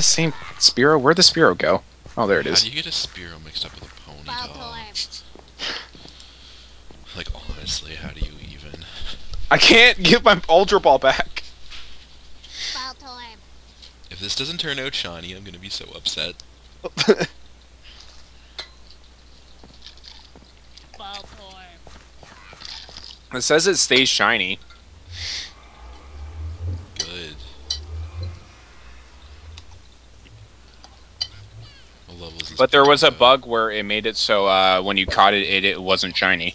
the same Spearow? Where'd the Spearow go? Oh, there it is. How do you get a Spearow mixed up with a Ponyta? Like, honestly, how do you even... I can't get my Ultra Ball back! Voltorb. If this doesn't turn out shiny, I'm gonna be so upset. It says it stays shiny. Good. But there was a bug where it made it so when you caught it, it wasn't shiny.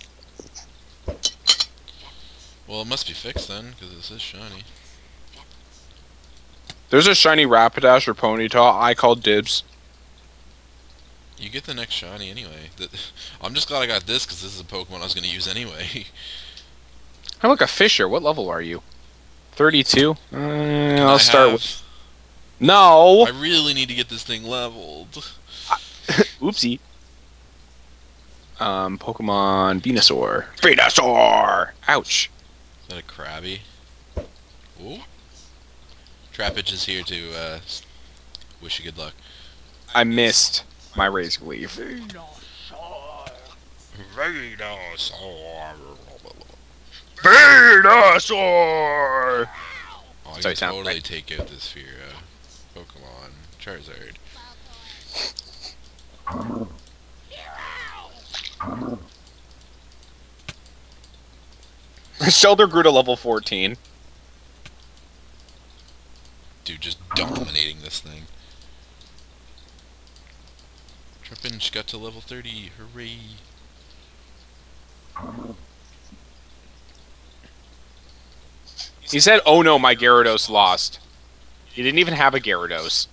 Well, it must be fixed then, because this is shiny. There's a shiny Rapidash or Ponyta. I call dibs. You get the next shiny anyway. I'm just glad I got this, because this is a Pokemon I was going to use anyway. I look a Fisher. What level are you? 32? I'll start with... No! I really need to get this thing leveled. Oopsie. Pokemon Venusaur. Venusaur! Ouch. Is that a Krabby? Ooh. Trapinch is here to wish you good luck. I missed my Razor Leaf. Venusaur! Venusaur! Venusaur! Oh, I can totally take out this Fearow. Pokemon. Charizard. Shelder grew to level 14. Dude, just dominating this thing. Trapinch got to level 30. Hooray! He said, "Oh no, my Gyarados lost." He didn't even have a Gyarados.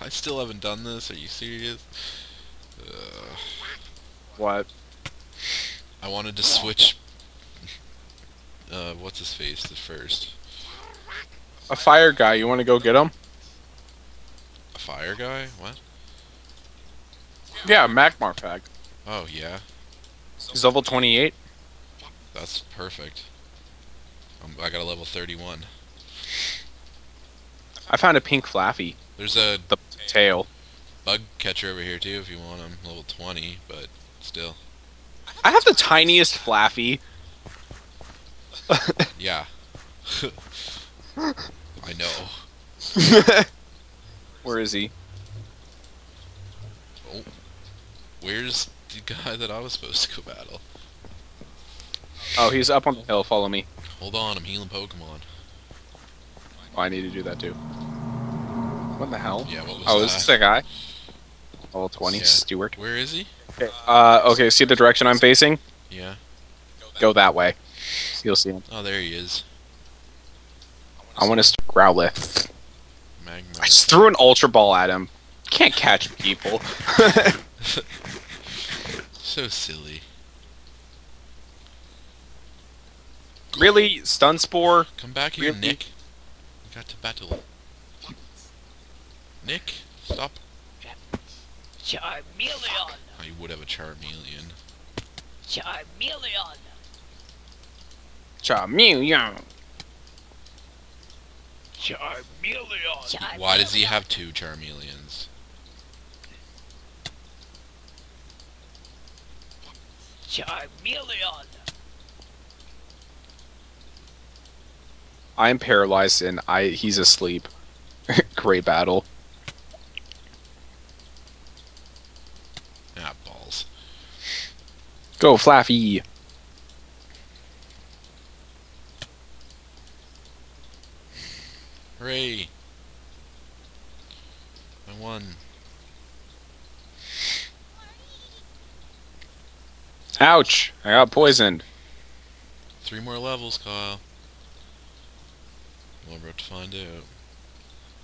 I still haven't done this. Are you serious? What? I wanted to switch. What's his face? The first. A fire guy. You want to go get him? A fire guy? What? Yeah, Magmarfag. Oh, yeah. He's level 28. That's perfect. I got a level 31. I found a pink Flaaffy. There's the tail. Bug catcher over here, too, if you want him. Level 20, but still. I have the tiniest Flaaffy. Yeah. I know. Where is he? Oh. Where's the guy that I was supposed to go battle? Oh, he's up on the hill. Follow me. Hold on, I'm healing Pokemon. Oh, I need to do that too. What the hell? Yeah, what was that? Oh, is this a guy? Level 20, yeah. Stuart. Where is he? Okay. Okay, see the direction I'm facing? Yeah. Go that way. You'll see him. Oh, there he is. I want to Growlithe. I just threw an Ultra Ball at him. Can't catch people. So silly. Really? Stun Spore? Come back here, really? Nick. We got to battle. Nick, stop. Charmeleon! Oh, you would have a Charmeleon. Charmeleon! Charmeleon! Charmeleon! Why does he have two Charmeleons? Charmeleon! I'm paralyzed and he's asleep. Great battle. Ah, balls. Go, Flaaffy! Hooray! I won. Ouch! I got poisoned. 3 more levels, Kyle. Well, we're about to find out.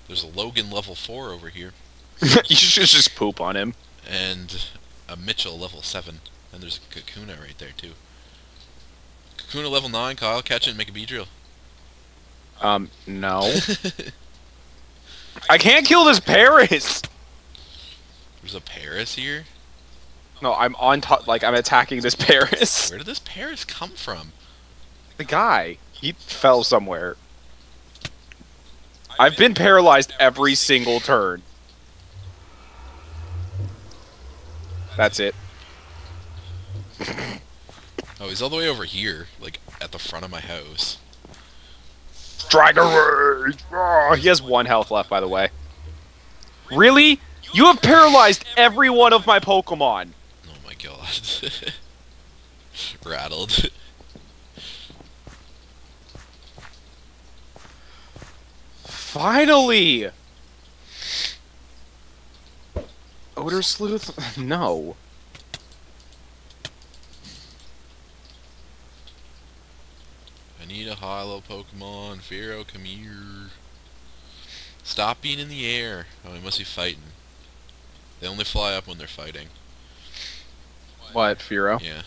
There's a Logan level 4 over here. You should just poop on him. And a Mitchell level 7. And there's a Kakuna right there, too. Kakuna level 9, Kyle. Catch it and make a Beedrill. No. I can't kill this Paris! There's a Paris here? No, I'm on top, like, I'm attacking this Paris. Where did this Paris come from? The guy. He fell somewhere. I've been paralyzed every single turn. That's it. Oh, he's all the way over here, like, at the front of my house. Dragon Rage! Oh, he has 1 health left, by the way. Really? You have paralyzed every one of my Pokemon! Oh my god. Rattled. Finally! Odor Sleuth? No. I need a high-low Pokemon. Fearow, come here. Stop being in the air. Oh, he must be fighting. They only fly up when they're fighting. What, Fearow? Yeah.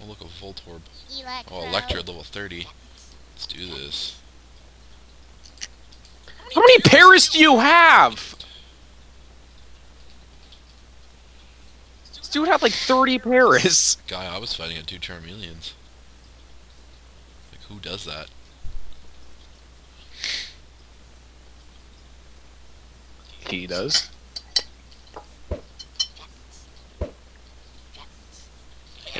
Oh, look, a Voltorb. Oh, Electro level 30. Let's do this. How many Paris do you have? This dude had like 30 Paris. Guy, I was fighting at 2 Charmeleons. Like, who does that? He does. I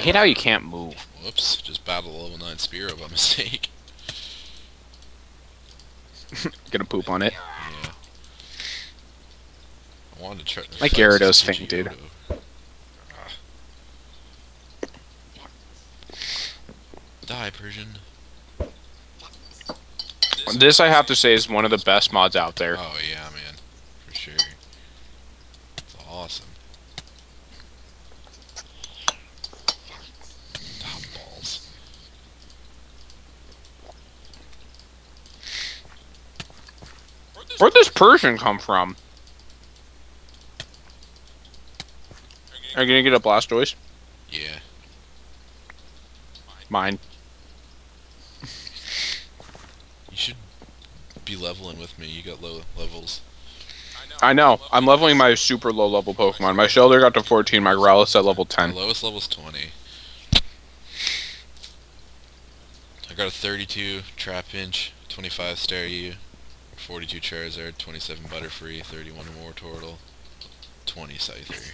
hate how you can't move. Whoops, just battled a level 9 Spearow by mistake. Gonna poop on it. Yeah. I wanted to try to my Gyarados thing, dude. Die, Persian. This, I have to say, is one of the best mods out there. Oh, yeah, man. For sure. It's awesome. Where'd this Persian come from? Are you gonna get a Blastoise? Yeah. Mine. You should be leveling with me. You got low levels. I know. I'm leveling my super low level Pokemon. My Shelder got to 14. My Growlithe at level 10. My lowest level's 20. I got a 32 Trapinch, 25 Staryu. 42 Charizard, 27 Butterfree, 31 Wartortle, 20 Scyther.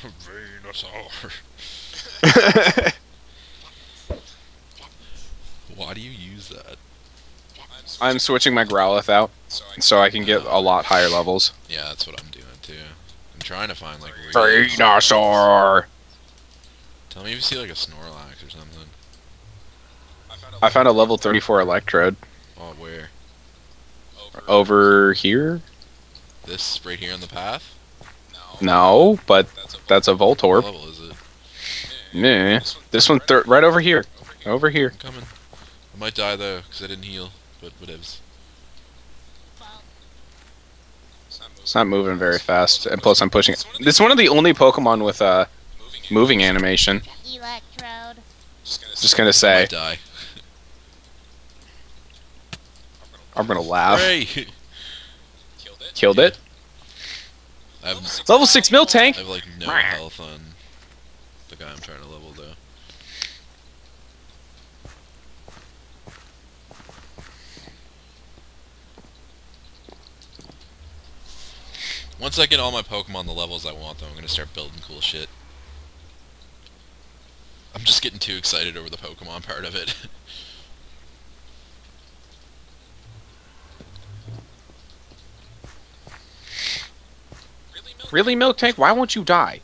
Venusaur. Why do you use that? I'm switching my Growlithe out so I can get a lot higher levels. Yeah, that's what I'm doing too. I'm trying to find like Venusaur. Tell me if you see like a Snorlax or something. I found a level 34 Electrode. Oh, where? Over here? This right here on the path? No, but that's a Voltorb. What level is it? Nah. This one's right over here. Over here. I'm coming. I might die though, because I didn't heal, but whatevs. It's not moving very fast, and plus I'm pushing it. It's one of the only Pokemon with moving animation. Electrode. Just gonna say. Die. I'm gonna laugh. Killed it. I have level 6 Miltank. I have like no health on the guy I'm trying to level though. Once I get all my Pokemon the levels I want though, I'm gonna start building cool shit. I'm just getting too excited over the Pokemon part of it. Really, Miltank? Why won't you die?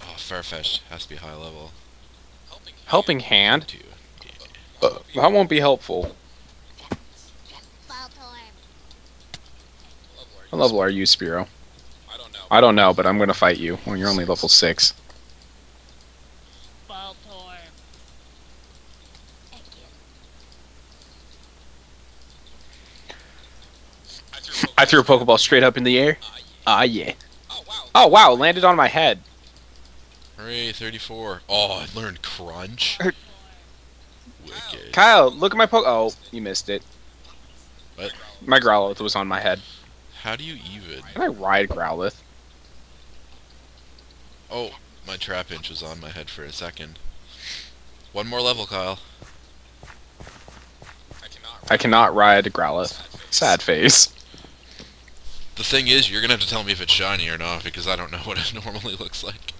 Oh, Farfetch'd has to be high level. Helping hand? That won't be helpful. What level are you, Spearow? I don't know, but I'm gonna fight you when you're only level 6. I threw a Pokeball straight up in the air. Ah, yeah. Oh, wow, landed on my head. Hooray, 34. Oh, I learned Crunch. Wicked. Kyle, look at my Oh, you missed it. What? My Growlithe was on my head. How do you even? Can I ride Growlithe? Oh, my Trapinch was on my head for a second. One more level, Kyle. I cannot ride Growlithe. Sad face. The thing is, you're gonna have to tell me if it's shiny or not, because I don't know what it normally looks like.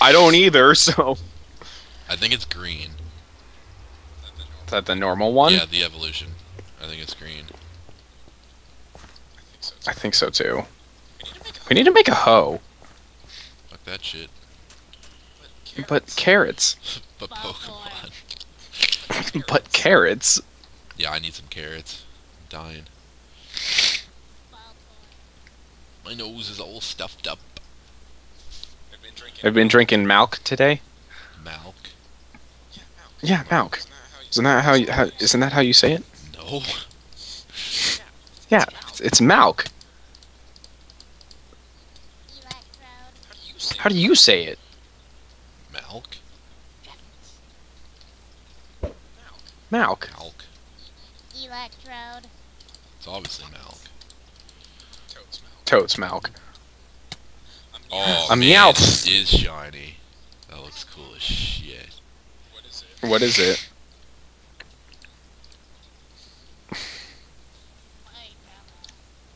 I don't either, so... I think it's green. Is that the normal one? Yeah, the evolution. I think it's green. I think so, too. We need to make a hoe. Fuck that shit. But carrots. But Pokemon. But carrots. Yeah, I need some carrots. I'm dying. My nose is all stuffed up. I've been drinking milk today. Milk? Yeah, milk. Isn't that how you say it? No. Yeah, it's milk. How do you say it? Milk. Milk. Milk. Electrode. It's obviously milk. Totes milk. Oh, a meow is shiny. That looks cool as shit. What is it?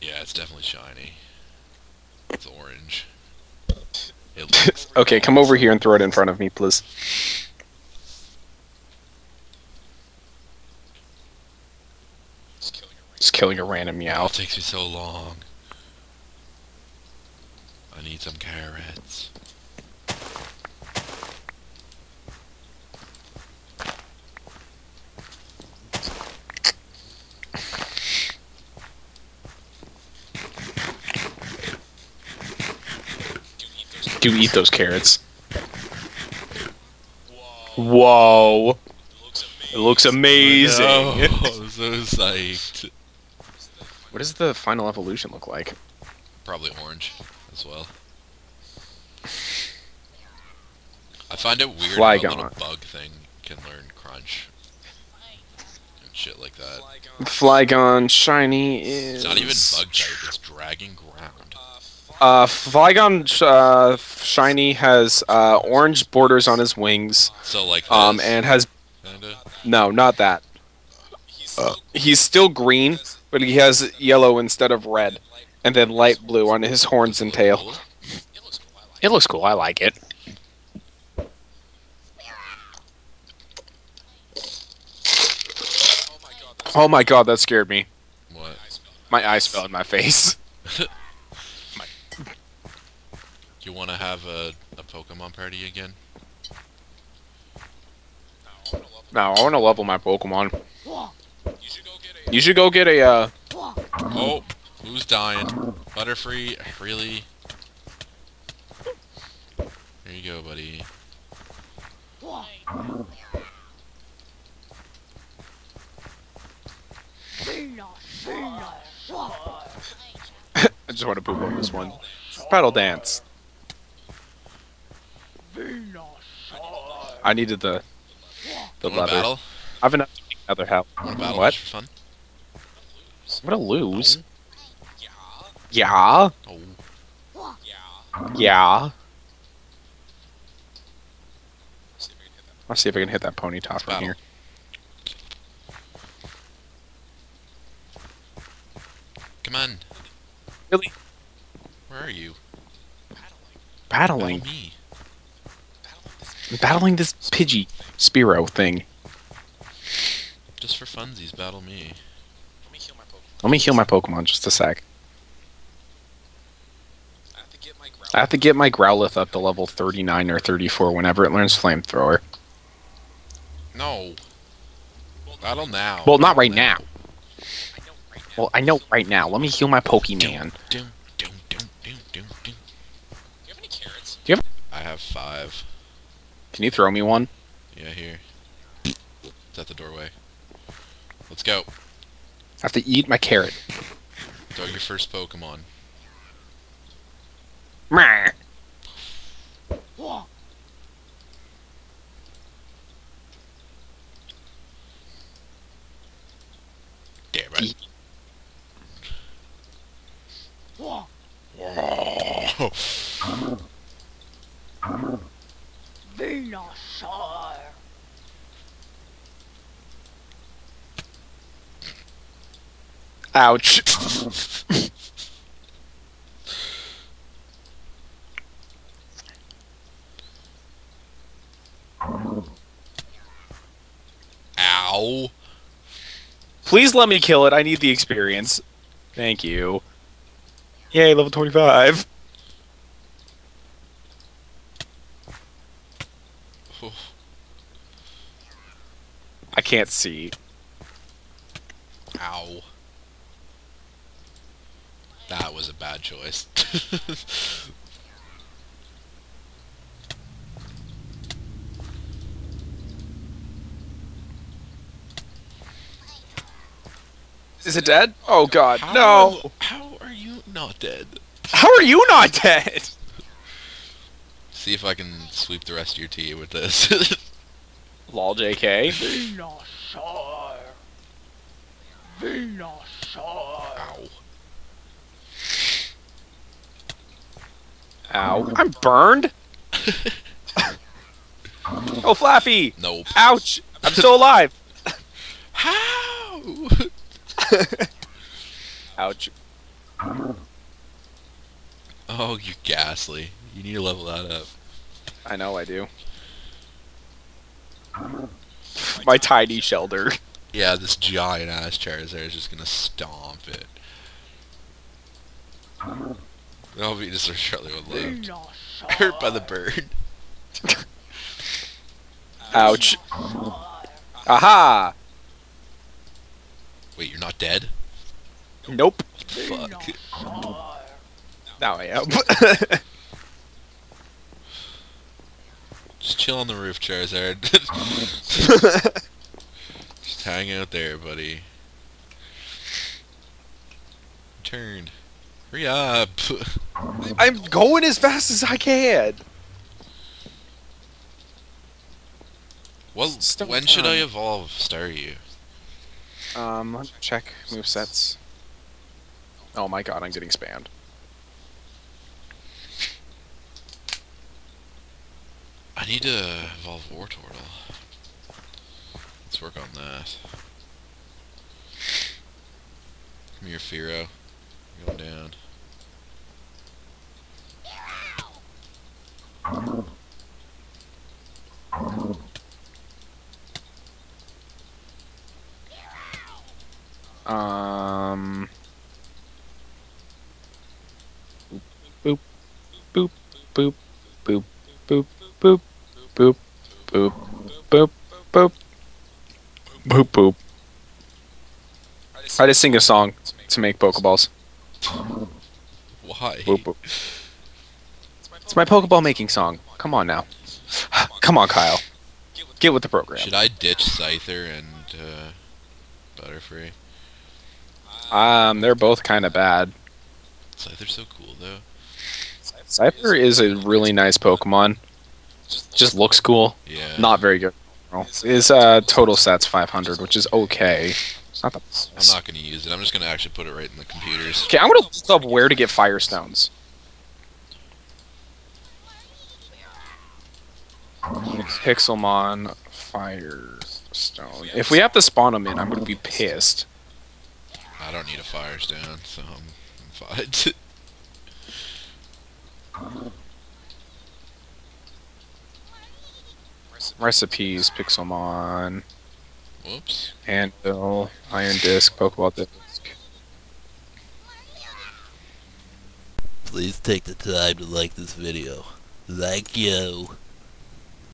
Yeah, it's definitely shiny. It's orange. It looks okay, come over here and throw it in front of me, please. Just killing a random meow. It takes me so long. I need some carrots. Do eat those carrots. Whoa. It looks amazing. Oh, I'm so psyched. What does the final evolution look like? Probably orange. As well. I find it weird how a little bug thing can learn crunch and shit like that. Flygon shiny is... It's not even bug type, it's dragging ground. Flygon shiny has orange borders on his wings. So like this? And has... Kinda? No, not that. He's still green, but he has yellow instead of red. And then light blue on his horns and tail. It looks cool. I like it. Oh my god, that scared me. What? My eyes fell in my face. You want to have a Pokemon party again? No, I want to level my Pokemon. You should go get a... Oh. Who's dying? Butterfree? Really? There you go, buddy. I just want to poop on this one. Paddle dance. I needed the leather. I've enough to make another house. What? Fun? I'm gonna lose. Yeah. Oh. Yeah. Let's see if I can hit that Ponyta from here. Come on. Really? Where are you? Battling. Battling this Pidgey Spearow thing. Just for funsies, battle me. Let me heal my Pokemon just a sec. I have to get my Growlithe up to level 39 or 34 whenever it learns Flamethrower. No. Battle now. Well, not right now. Well, I know right now. Let me heal my Pokemon. Do you have any carrots? I have 5. Can you throw me one? Yeah, here. It's at the doorway. Let's go. I have to eat my carrot. Throw your first Pokemon. Damn right. Venusaur. Ouch. Ow. Please let me kill it. I need the experience. Thank you. Yay, level 25. I can't see. Ow. That was a bad choice. Is it dead? Oh god, no! How are you not dead? How are you not dead? See if I can sweep the rest of your tea with this. Lol, JK. Venusaur. Venusaur. Ow. Ow. I'm burned? Oh, Flaaffy! Nope. Ouch! I'm still alive! How? Ouch. Oh, you're ghastly. You need to level that up. I know I do. My tiny Shelder. Yeah, this giant ass Charizard is just gonna stomp it. Oh, we just are shortly left. Hurt by the bird. Ouch. Aha! Wait, you're not dead? Nope. What the fuck? Now I am. Just chill on the roof, Charizard. Just hang out there, buddy. Turned. Hurry up. I'm going as fast as I can. Well, when should I evolve Staryu? Let's check movesets. Oh my god, I'm getting spammed. I need to evolve Wartortle. Let's work on that. Come here, Fearow. Go down. Boop, boop, boop, boop, boop, boop, boop, boop, boop, boop, boop, boop. I just sing a song to make Pokeballs. Why? Boop, boop. It's my Pokeball making song. Come on now. Come on, Kyle. Get with the program. Should I ditch Scyther and Butterfree? They're both kind of bad. Scyther's so cool, though. Scyther is a really nice Pokemon. Just looks cool. Yeah. Not very good. His total stat's 500, which is okay. It's not the best. I'm not going to use it. I'm just going to actually put it right in the computers. Okay, I'm going to look up where to get Firestones. Pixelmon Firestone. If we have to spawn them in, I'm going to be pissed. I don't need a Firestone, so I'm fine. Recipes, Pixelmon. Whoops. Handbill, Iron Disc, Pokeball Disc. Please take the time to like this video. Like you.